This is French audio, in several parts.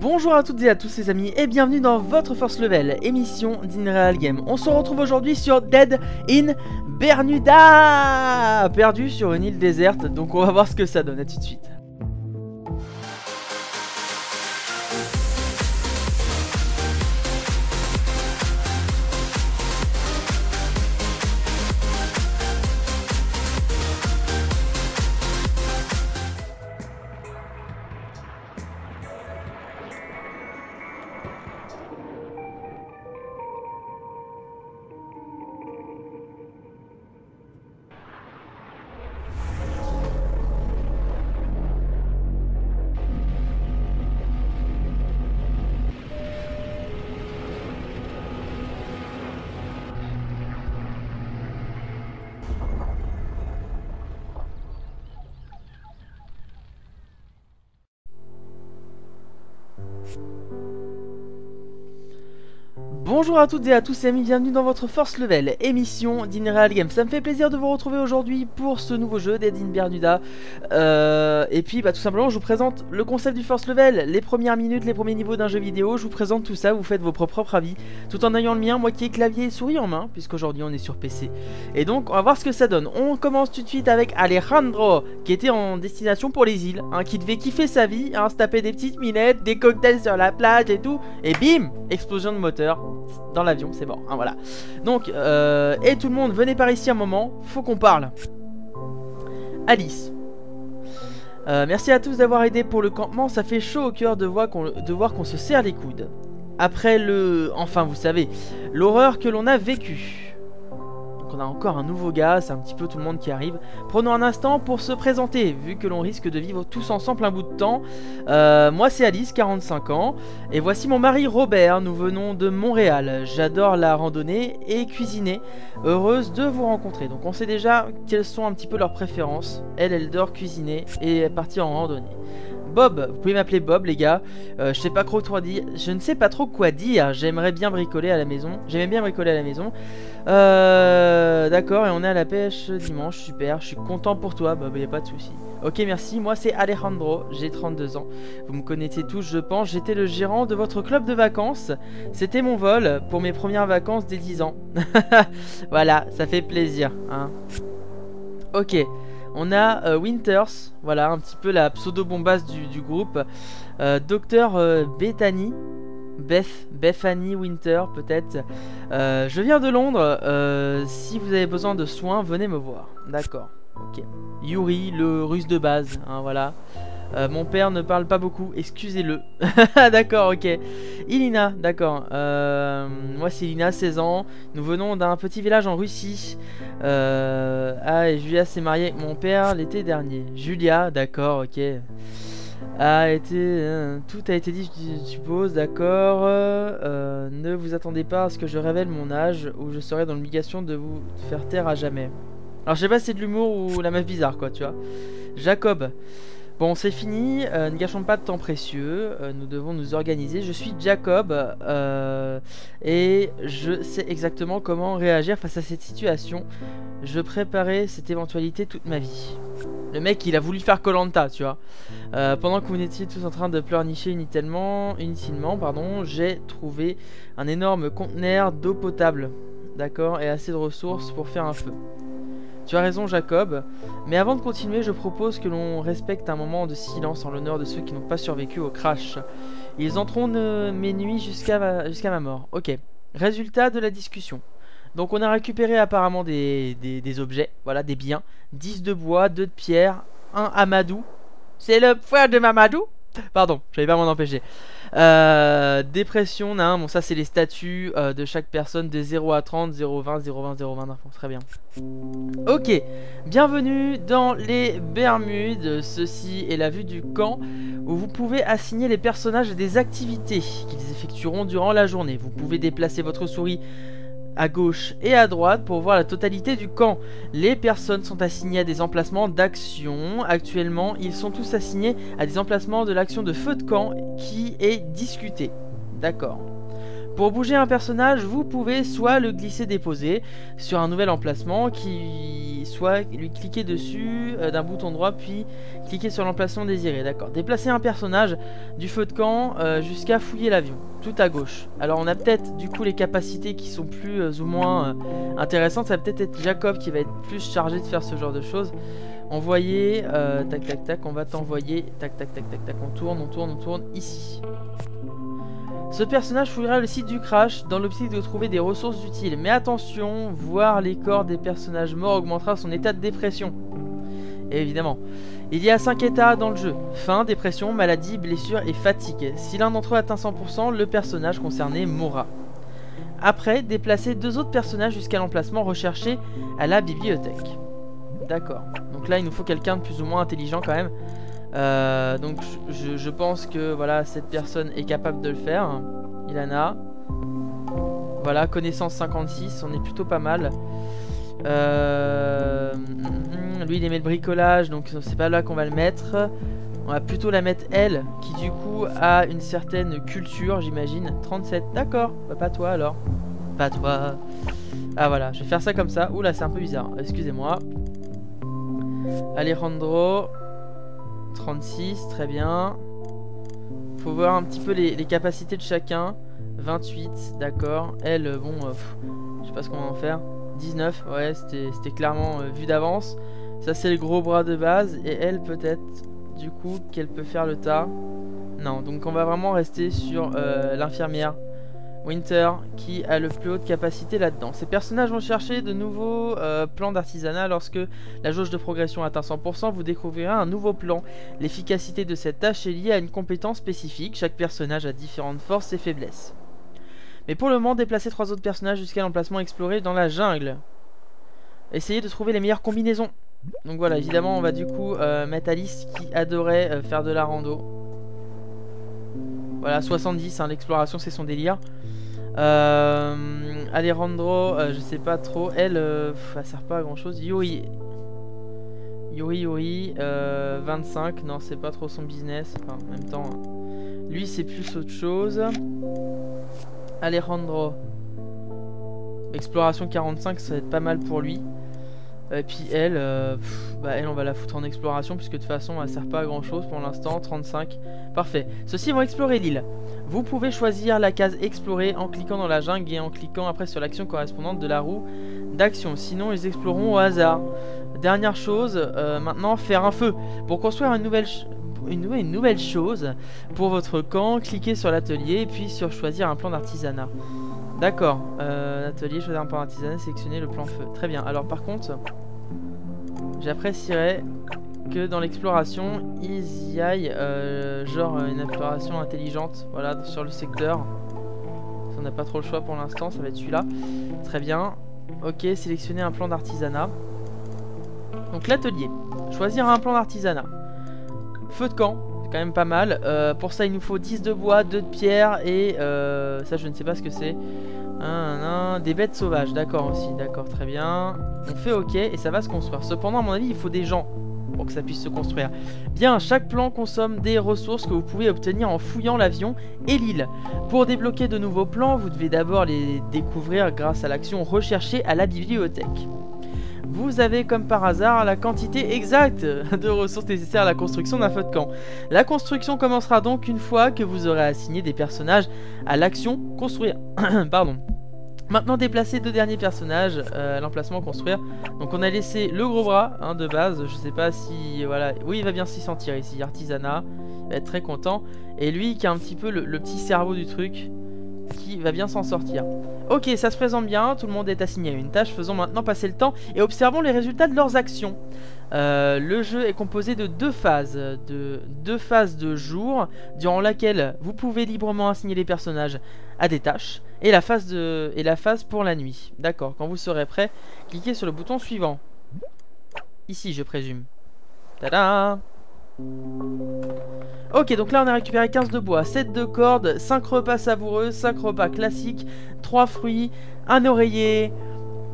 Bonjour à toutes et à tous les amis et bienvenue dans votre Force Level, émission d'InReal Game. On se retrouve aujourd'hui sur Dead in Bermuda, perdu sur une île déserte, donc on va voir ce que ça donne, à tout de suite. Bonjour à toutes et à tous les amis, bienvenue dans votre Force Level, émission d'InReal Game. Ça me fait plaisir de vous retrouver aujourd'hui pour ce nouveau jeu Dead in Bermuda. Et puis tout simplement je vous présente le concept du Force Level, les premières minutes, les premiers niveaux d'un jeu vidéo. Je vous présente tout ça, vous faites vos propres avis, tout en ayant le mien, moi qui ai clavier et souris en main, puisqu'aujourd'hui on est sur PC. Et donc on va voir ce que ça donne. On commence tout de suite avec Alejandro, qui était en destination pour les îles, hein, qui devait kiffer sa vie, hein, se taper des petites minettes, des cocktails sur la plage et tout. Et bim, explosion de moteur dans l'avion, c'est mort, hein, voilà. Donc, et tout le monde, venez par ici un moment, faut qu'on parle. Alice. Merci à tous d'avoir aidé pour le campement, ça fait chaud au cœur de voir qu'on se serre les coudes. Après le... Enfin, vous savez, l'horreur que l'on a vécue. Donc on a encore un nouveau gars, c'est un petit peu tout le monde qui arrive. Prenons un instant pour se présenter, vu que l'on risque de vivre tous ensemble un bout de temps. Moi c'est Alice, 45 ans, et voici mon mari Robert, nous venons de Montréal. J'adore la randonnée et cuisiner, heureuse de vous rencontrer. Donc on sait déjà quelles sont un petit peu leurs préférences. Elle dort cuisiner et partir en randonnée. Bob, vous pouvez m'appeler Bob les gars, je ne sais pas trop quoi dire, j'aimerais bien bricoler à la maison, d'accord, et on est à la pêche dimanche, super, je suis content pour toi, Bob, il n'y a pas de souci. Ok merci, moi c'est Alejandro, j'ai 32 ans, vous me connaissez tous je pense, j'étais le gérant de votre club de vacances, c'était mon vol pour mes premières vacances des 10 ans, voilà, ça fait plaisir, hein. Ok. On a Winters, voilà un petit peu la pseudo-bombasse du groupe. Docteur Bethany Winter peut-être. Je viens de Londres, si vous avez besoin de soins, venez me voir. D'accord, ok. Yuri, le russe de base, hein, voilà. Mon père ne parle pas beaucoup, excusez-le. D'accord, ok. Ilina, d'accord. Moi c'est Ilina, 16 ans. Nous venons d'un petit village en Russie. Ah, et Julia s'est mariée avec mon père l'été dernier. Julia, d'accord, ok. Tout a été dit, je suppose, d'accord. Ne vous attendez pas à ce que je révèle mon âge ou je serai dans l'obligation de vous faire taire à jamais. Alors je sais pas si c'est de l'humour ou la meuf bizarre, quoi, tu vois. Jacob. Bon c'est fini, ne gâchons pas de temps précieux, nous devons nous organiser. Je suis Jacob et je sais exactement comment réagir face à cette situation. Je préparais cette éventualité toute ma vie. Le mec il a voulu faire Koh Lanta, tu vois. Pendant que vous étiez tous en train de pleurnicher inutilement, j'ai trouvé un énorme conteneur d'eau potable. D'accord, et assez de ressources pour faire un feu. Tu as raison Jacob, mais avant de continuer, je propose que l'on respecte un moment de silence en l'honneur de ceux qui n'ont pas survécu au crash. Ils entreront mes nuits jusqu'à ma mort. Ok, résultat de la discussion. Donc on a récupéré apparemment des objets, voilà, des biens. 10 de bois, 2 de pierre, 1 Mamadou. C'est le frère de Mamadou. Pardon, j'avais pas m'en empêcher. Dépression, non, bon ça c'est les statuts de chaque personne de 0 à 30, 0, 20, 0, 20, 0, 20, 20, très bien. Ok, bienvenue dans les Bermudes, ceci est la vue du camp où vous pouvez assigner les personnages à des activités qu'ils effectueront durant la journée. Vous pouvez déplacer votre souris à gauche et à droite pour voir la totalité du camp. Les personnes sont assignées à des emplacements d'action. Actuellement, ils sont tous assignés à des emplacements de l'action de feu de camp qui est discutée. D'accord. Pour bouger un personnage, vous pouvez soit le glisser-déposer sur un nouvel emplacement, soit lui cliquer dessus d'un bouton droit, puis cliquer sur l'emplacement désiré. D'accord. Déplacer un personnage du feu de camp jusqu'à fouiller l'avion, tout à gauche. Alors on a peut-être du coup les capacités qui sont plus ou moins intéressantes. Ça va peut-être être Jacob qui va être plus chargé de faire ce genre de choses. Envoyer, tac tac tac, on va t'envoyer, tac tac tac tac tac, on tourne, ici. Ce personnage fouillera le site du crash dans l'optique de trouver des ressources utiles. Mais attention, voir les corps des personnages morts augmentera son état de dépression. Et évidemment, il y a 5 états dans le jeu. Faim, dépression, maladie, blessure et fatigue. Si l'un d'entre eux atteint 100%, le personnage concerné mourra. Après, déplacez 2 autres personnages jusqu'à l'emplacement recherché à la bibliothèque. D'accord. Donc là, il nous faut quelqu'un de plus ou moins intelligent quand même. Donc je pense que voilà, cette personne est capable de le faire. Ilana. Voilà, connaissance 56, on est plutôt pas mal. Lui il aimait le bricolage, donc c'est pas là qu'on va le mettre. On va plutôt la mettre elle, qui du coup a une certaine culture, j'imagine. 37, d'accord, bah, pas toi alors. Pas toi. Ah voilà, je vais faire ça comme ça. Oula, c'est un peu bizarre, excusez-moi. Alejandro 36, très bien. Faut voir un petit peu les capacités de chacun. 28, d'accord. Elle, bon, je sais pas ce qu'on va en faire. 19, ouais, c'était clairement vu d'avance. Ça, c'est le gros bras de base. Et elle, peut-être, du coup, qu'elle peut faire le tas. Non, donc on va vraiment rester sur l'infirmière Winter, qui a le plus haute capacité là-dedans. Ces personnages vont chercher de nouveaux plans d'artisanat. Lorsque la jauge de progression atteint 100%, vous découvrirez un nouveau plan. L'efficacité de cette tâche est liée à une compétence spécifique. Chaque personnage a différentes forces et faiblesses. Mais pour le moment, déplacez 3 autres personnages jusqu'à l'emplacement exploré dans la jungle. Essayez de trouver les meilleures combinaisons. Donc voilà, évidemment, on va du coup mettre Alice, qui adorait faire de la rando. Voilà, 70, hein, l'exploration c'est son délire. Alejandro, je sais pas trop. Elle, ça sert pas à grand chose. Yuri, 25. Non, c'est pas trop son business. Enfin, en même temps, lui c'est plus autre chose. Alejandro, exploration 45, ça va être pas mal pour lui. Et puis elle, elle on va la foutre en exploration, puisque de toute façon elle sert pas à grand chose pour l'instant. 35, parfait. Ceux-ci vont explorer l'île. Vous pouvez choisir la case explorer en cliquant dans la jungle et en cliquant après sur l'action correspondante de la roue d'action. Sinon ils exploreront au hasard. Dernière chose, maintenant faire un feu. Pour construire une nouvelle chose pour votre camp, cliquez sur l'atelier et puis sur choisir un plan d'artisanat. D'accord, atelier, choisir un plan d'artisanat, sélectionner le plan feu. Très bien, alors par contre, j'apprécierais que dans l'exploration, ils y aillent, genre une exploration intelligente, voilà, sur le secteur. On n'a pas trop le choix pour l'instant, ça va être celui-là. Très bien, ok, sélectionner un plan d'artisanat. Donc l'atelier, choisir un plan d'artisanat. Feu de camp, c'est quand même pas mal. Pour ça il nous faut 10 de bois, 2 de pierre et ça je ne sais pas ce que c'est. Des bêtes sauvages, d'accord aussi, d'accord, très bien. On fait ok et ça va se construire. Cependant à mon avis il faut des gens pour que ça puisse se construire. Bien, chaque plan consomme des ressources que vous pouvez obtenir en fouillant l'avion et l'île. Pour débloquer de nouveaux plans, vous devez d'abord les découvrir grâce à l'action recherchée à la bibliothèque. Vous avez comme par hasard la quantité exacte de ressources nécessaires à la construction d'un feu de camp. La construction commencera donc une fois que vous aurez assigné des personnages à l'action construire. Pardon. Maintenant déplacez 2 derniers personnages à l'emplacement construire. Donc on a laissé le gros bras hein, de base. Je sais pas si... voilà. Oui, il va bien s'y sentir ici. Artisanat. Il va être très content. Et lui qui a un petit peu le petit cerveau du truc, qui va bien s'en sortir. Ok, ça se présente bien, tout le monde est assigné à une tâche. Faisons maintenant passer le temps et observons les résultats de leurs actions. Le jeu est composé de 2 phases. De 2 phases de jour, durant laquelle vous pouvez librement assigner les personnages à des tâches, et la phase pour la nuit. D'accord, quand vous serez prêt, cliquez sur le bouton suivant. Ici, je présume. Tada! Ok, donc là on a récupéré 15 de bois, 7 de cordes, 5 repas savoureux, 5 repas classiques, 3 fruits, un oreiller,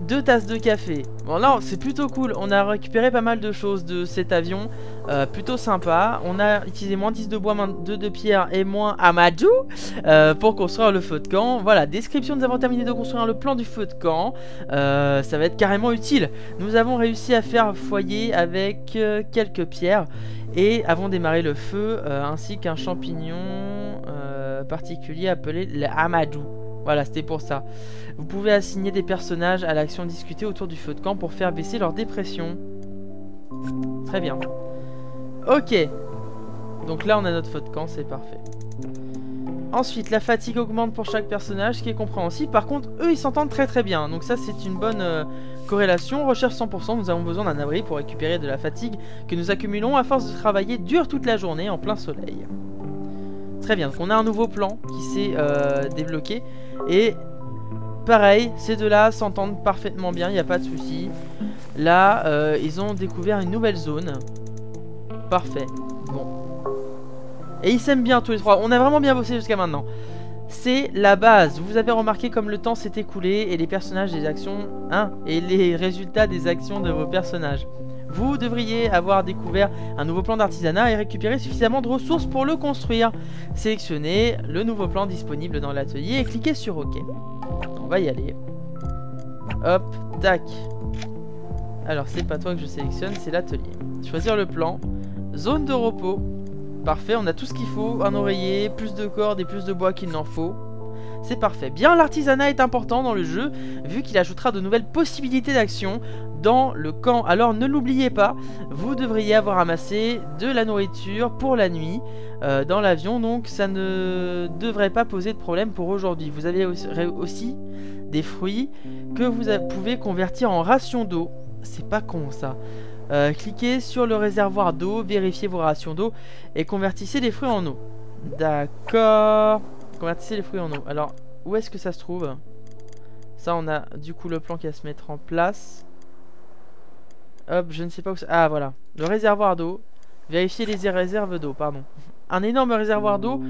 2 tasses de café. Bon là c'est plutôt cool, on a récupéré pas mal de choses de cet avion, plutôt sympa. On a utilisé moins 10 de bois, moins 2 de pierre et moins Mamadou pour construire le feu de camp. Voilà, description, nous avons terminé de construire le plan du feu de camp, ça va être carrément utile. Nous avons réussi à faire foyer avec quelques pierres et avons démarré le feu ainsi qu'un champignon particulier appelé le Mamadou. Voilà, c'était pour ça. Vous pouvez assigner des personnages à l'action discutée autour du feu de camp pour faire baisser leur dépression. Très bien. Ok. Donc là, on a notre feu de camp, c'est parfait. Ensuite, la fatigue augmente pour chaque personnage, ce qui est compréhensible. Par contre, eux, ils s'entendent très très bien. Donc ça, c'est une bonne corrélation. Recherche 100%, nous avons besoin d'un abri pour récupérer de la fatigue que nous accumulons à force de travailler dur toute la journée en plein soleil. Très bien, donc on a un nouveau plan qui s'est débloqué. Et pareil, ces deux-là s'entendent parfaitement bien, il n'y a pas de souci. Là, ils ont découvert une nouvelle zone. Parfait, bon. Et ils s'aiment bien tous les trois, on a vraiment bien bossé jusqu'à maintenant. C'est la base, vous avez remarqué comme le temps s'est écoulé et les personnages des actions... Hein, et les résultats des actions de vos personnages. Vous devriez avoir découvert un nouveau plan d'artisanat et récupérer suffisamment de ressources pour le construire. Sélectionnez le nouveau plan disponible dans l'atelier et cliquez sur OK. On va y aller. Hop, tac. Alors c'est pas toi que je sélectionne, c'est l'atelier. Choisir le plan. Zone de repos. Parfait, on a tout ce qu'il faut. Un oreiller, plus de cordes et plus de bois qu'il n'en faut. C'est parfait. Bien, l'artisanat est important dans le jeu, vu qu'il ajoutera de nouvelles possibilités d'action dans le camp. Alors ne l'oubliez pas, vous devriez avoir amassé de la nourriture pour la nuit dans l'avion, donc ça ne devrait pas poser de problème pour aujourd'hui. Vous avez aussi des fruits que vous pouvez convertir en rations d'eau. C'est pas con ça. Cliquez sur le réservoir d'eau, vérifiez vos rations d'eau et convertissez les fruits en eau. D'accord. Convertissez les fruits en eau. Alors, où est-ce que ça se trouve? Ça, on a du coup le plan qui va se mettre en place. Hop, je ne sais pas où ça... Ah, voilà. Le réservoir d'eau. Vérifiez les réserves d'eau, pardon. Un énorme réservoir d'eau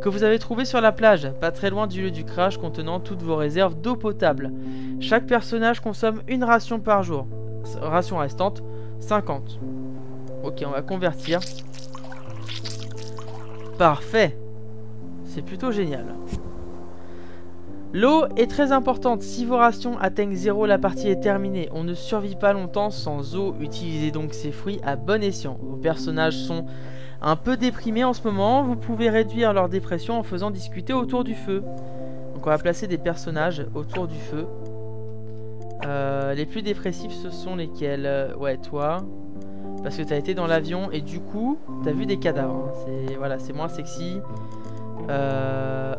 que vous avez trouvé sur la plage, pas très loin du lieu du crash, contenant toutes vos réserves d'eau potable. Chaque personnage consomme une ration par jour. Ration restante, 50. Ok, on va convertir. Parfait. C'est plutôt génial. L'eau est très importante. Si vos rations atteignent 0, la partie est terminée. On ne survit pas longtemps sans eau. Utilisez donc ces fruits à bon escient. Vos personnages sont un peu déprimés en ce moment. Vous pouvez réduire leur dépression en faisant discuter autour du feu. Donc on va placer des personnages autour du feu. Les plus dépressifs, ce sont lesquels? Ouais, toi. Parce que t'as été dans l'avion et du coup, t'as vu des cadavres. C'est voilà, c'est moins sexy.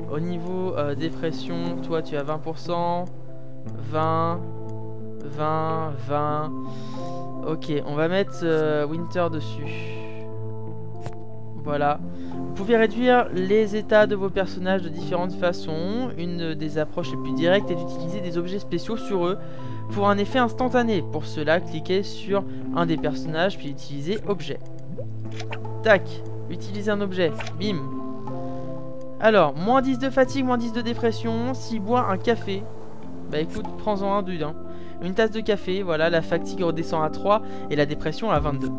Au niveau dépression, toi tu as 20%, 20, 20, 20. Ok, on va mettre Winter dessus. Voilà. Vous pouvez réduire les états de vos personnages de différentes façons. Une des approches les plus directes est d'utiliser des objets spéciaux sur eux pour un effet instantané. Pour cela, cliquez sur un des personnages puis utilisez objet. Tac, utilisez un objet, bim. Alors, moins 10 de fatigue, moins 10 de dépression. S'il boit un café, bah écoute, prends-en un d'une. Une tasse de café, voilà, la fatigue redescend à 3 et la dépression à 22.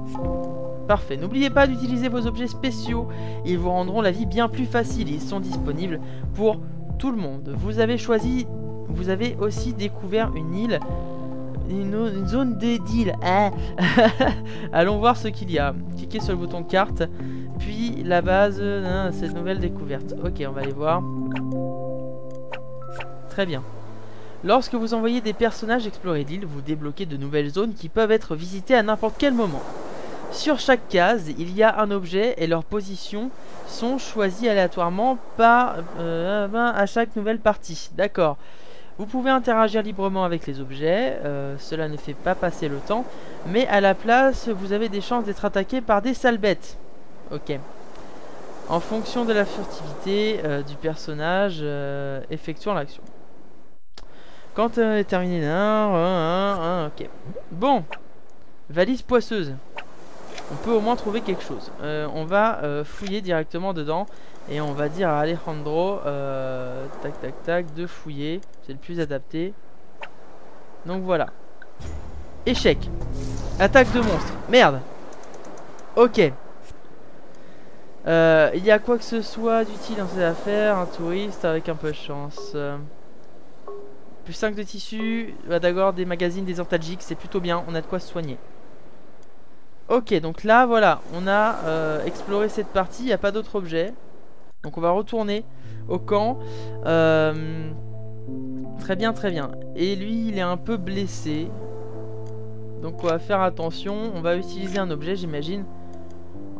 Parfait, n'oubliez pas d'utiliser vos objets spéciaux. Ils vous rendront la vie bien plus facile. Ils sont disponibles pour tout le monde. Vous avez choisi, vous avez aussi découvert une île, une zone d'île. Allons voir ce qu'il y a. Cliquez sur le bouton carte. Puis la base, cette nouvelle découverte. Ok, on va aller voir. Très bien. Lorsque vous envoyez des personnages explorer l'île, vous débloquez de nouvelles zones qui peuvent être visitées à n'importe quel moment. Sur chaque case, il y a un objet et leurs positions sont choisies aléatoirement par, à chaque nouvelle partie. D'accord. Vous pouvez interagir librement avec les objets, cela ne fait pas passer le temps, mais à la place, vous avez des chances d'être attaqué par des sales bêtes. Ok. En fonction de la furtivité du personnage effectuant l'action. Quand est terminé, ok. Bon. Valise poisseuse. On peut au moins trouver quelque chose. On va fouiller directement dedans. Et on va dire à Alejandro tac tac tac de fouiller. C'est le plus adapté. Donc voilà. Échec. Attaque de monstre. Merde. Ok. Il y a quoi que ce soit d'utile dans ces affaires? Un touriste avec un peu de chance. Plus 5 de tissu. Bah, d'accord, des magazines, des antalgiques. C'est plutôt bien. On a de quoi se soigner. Ok, donc là, voilà. On a exploré cette partie. Il n'y a pas d'autres objets. Donc on va retourner au camp. Très bien, très bien. Et lui, il est un peu blessé. Donc on va faire attention. On va utiliser un objet, j'imagine.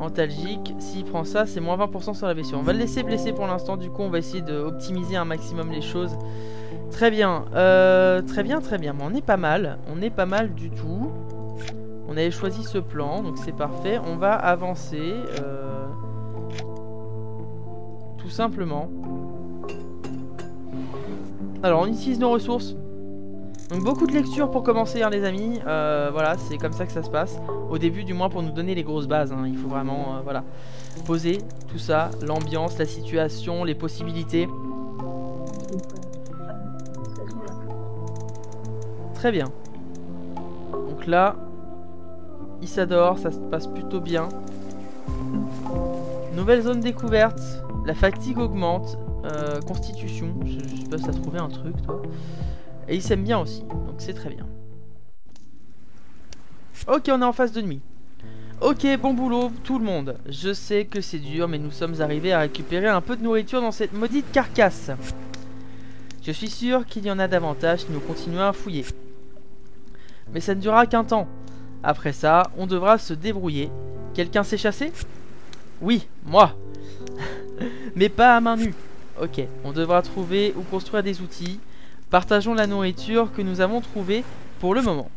Antalgique. S'il prend ça, c'est moins 20% sur la blessure. On va le laisser blesser pour l'instant. Du coup, on va essayer d'optimiser un maximum les choses. Très bien. Très bien, très bien. Mais on est pas mal. On est pas mal du tout. On avait choisi ce plan. Donc c'est parfait. On va avancer. Tout simplement. Alors on utilise nos ressources. Donc beaucoup de lectures pour commencer hein, les amis. Voilà, c'est comme ça que ça se passe. Au début du moins pour nous donner les grosses bases hein. Il faut vraiment voilà, poser tout ça. L'ambiance, la situation, les possibilités. Très bien. Donc là il s'adore, ça se passe plutôt bien. Nouvelle zone découverte. La fatigue augmente. Constitution, je sais pas si t'as trouvé un truc toi. Et ils s'aiment bien aussi, donc c'est très bien. Ok, on est en phase de nuit. Ok, bon boulot tout le monde. Je sais que c'est dur, mais nous sommes arrivés à récupérer un peu de nourriture dans cette maudite carcasse. Je suis sûr qu'il y en a davantage si nous continuons à fouiller. Mais ça ne durera qu'un temps. Après ça, on devra se débrouiller. Quelqu'un s'est chassé ? Oui, moi. Mais pas à main nue. Ok, on devra trouver ou construire des outils. Partageons la nourriture que nous avons trouvée pour le moment.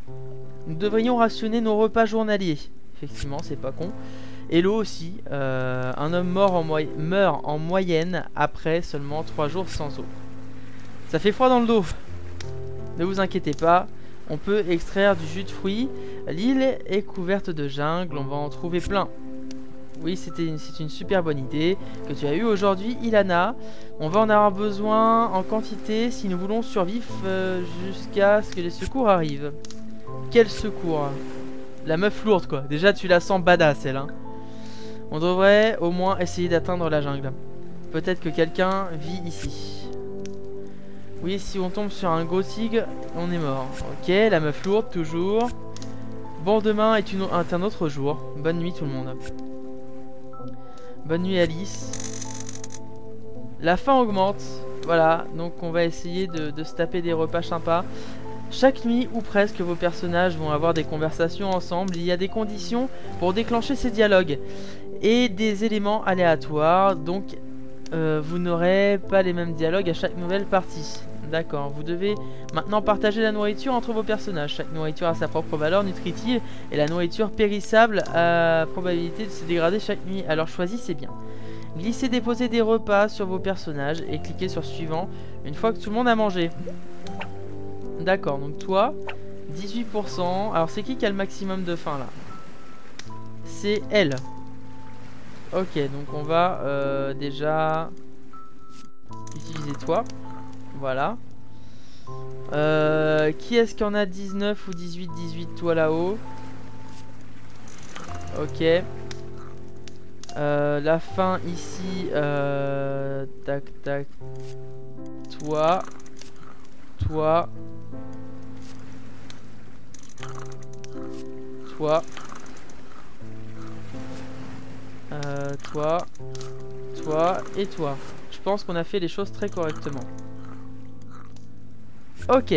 Nous devrions rationner nos repas journaliers. Effectivement, c'est pas con. Et l'eau aussi. Un homme mort meurt en moyenne après seulement 3 jours sans eau. Ça fait froid dans le dos. Ne vous inquiétez pas. On peut extraire du jus de fruits. L'île est couverte de jungle. On va en trouver plein. Oui, c'était une super bonne idée que tu as eue aujourd'hui, Ilana. On va en avoir besoin en quantité si nous voulons survivre jusqu'à ce que les secours arrivent. Quel secours? La meuf lourde, quoi. Déjà, tu la sens badass, elle. Hein. On devrait au moins essayer d'atteindre la jungle. Peut-être que quelqu'un vit ici. Oui, si on tombe sur un gros tigre, on est mort. Ok, la meuf lourde, toujours. Bon, demain est un autre jour. Bonne nuit, tout le monde. Bonne nuit Alice. La faim augmente. Voilà, donc on va essayer de se taper des repas sympas. Chaque nuit ou presque vos personnages vont avoir des conversations ensemble. Il y a des conditions pour déclencher ces dialogues. Et des éléments aléatoires. Donc vous n'aurez pas les mêmes dialogues à chaque nouvelle partie. D'accord, vous devez maintenant partager la nourriture entre vos personnages. Chaque nourriture a sa propre valeur nutritive et la nourriture périssable a probabilité de se dégrader chaque nuit. Alors choisissez bien. Glissez, déposez des repas sur vos personnages et cliquez sur suivant une fois que tout le monde a mangé. D'accord, donc toi, 18%. Alors c'est qui a le maximum de faim là? C'est elle. Ok, donc on va déjà utiliser toi. Voilà. Qui est-ce qu'on a 19 ou 18? 18, toi là-haut. Ok. La fin ici. Tac, tac. Toi. Toi. Toi. Toi. Toi. Et toi. Je pense qu'on a fait les choses très correctement. Ok.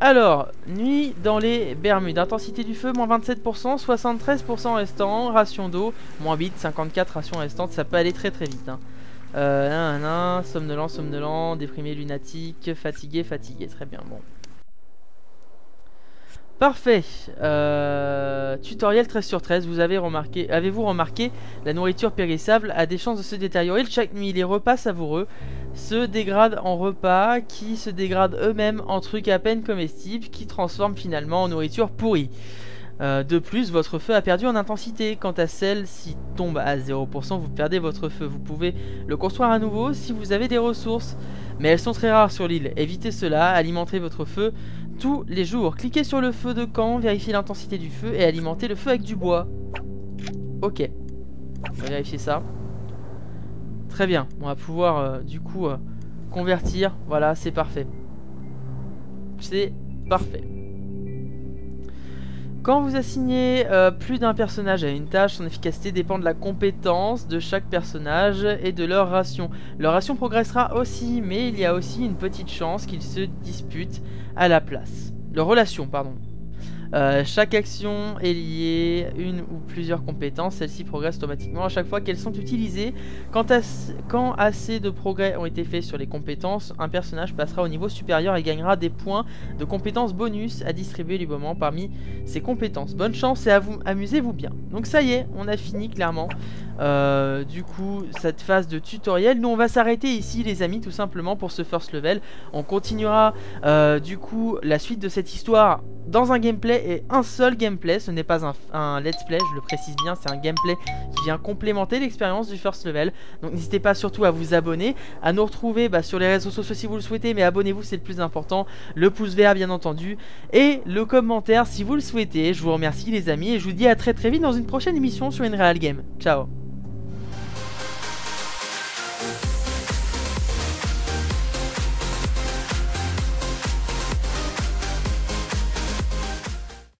Alors, nuit dans les Bermudes. Intensité du feu, moins 27%, 73% restant. Ration d'eau, moins 8, 54 rations restantes. Ça peut aller très très vite. Hein. Somnolent, somnolent, déprimé, lunatique, fatigué, fatigué. Très bien, bon. Parfait. Tutoriel 13 sur 13. Avez-vous remarqué la nourriture périssable a des chances de se détériorer chaque nuit. Les repas savoureux se dégradent en repas qui se dégradent eux-mêmes en trucs à peine comestibles qui transforment finalement en nourriture pourrie. De plus, votre feu a perdu en intensité. Quant à celle-ci tombe à 0%, vous perdez votre feu. Vous pouvez le construire à nouveau si vous avez des ressources. Mais elles sont très rares sur l'île. Évitez cela, alimentez votre feu tous les jours. Cliquez sur le feu de camp, vérifiez l'intensité du feu et alimentez le feu avec du bois. Ok. On va vérifier ça. Très bien. On va pouvoir du coup convertir. Voilà, c'est parfait. C'est parfait. Quand vous assignez plus d'un personnage à une tâche, son efficacité dépend de la compétence de chaque personnage et de leur ration. Leur ration progressera aussi, mais il y a aussi une petite chance qu'ils se disputent à la place. Leur relation, pardon. Chaque action est liée à une ou plusieurs compétences. Celles-ci progressent automatiquement à chaque fois qu'elles sont utilisées. Quand assez de progrès ont été faits sur les compétences, un personnage passera au niveau supérieur et gagnera des points de compétences bonus à distribuer librement parmi ses compétences. Bonne chance et amusez-vous bien. Donc ça y est, on a fini clairement du coup cette phase de tutoriel. Nous on va s'arrêter ici les amis, tout simplement pour ce first level. On continuera du coup la suite de cette histoire dans un gameplay et un seul gameplay. Ce n'est pas un let's play, je le précise bien, c'est un gameplay qui vient complémenter l'expérience du first level. Donc n'hésitez pas surtout à vous abonner, à nous retrouver sur les réseaux sociaux si vous le souhaitez, mais abonnez-vous, c'est le plus important, le pouce vert bien entendu et le commentaire si vous le souhaitez. Je vous remercie les amis et je vous dis à très vite dans une prochaine émission sur InReal Game. Ciao.